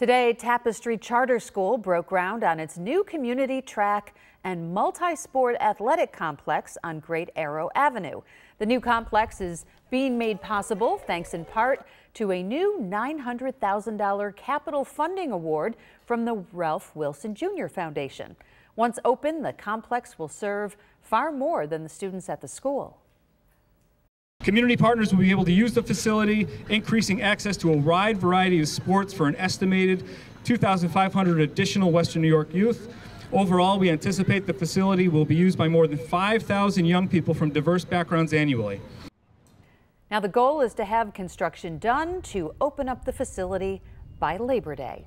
Today, Tapestry Charter School broke ground on its new community track and multi-sport athletic complex on Great Arrow Avenue. The new complex is being made possible thanks in part to a new $900,000 capital funding award from the Ralph Wilson Jr. Foundation. Once open, the complex will serve far more than the students at the school. Community partners will be able to use the facility, increasing access to a wide variety of sports for an estimated 2,500 additional Western New York youth. Overall, we anticipate the facility will be used by more than 5,000 young people from diverse backgrounds annually. Now, the goal is to have construction done to open up the facility by Labor Day.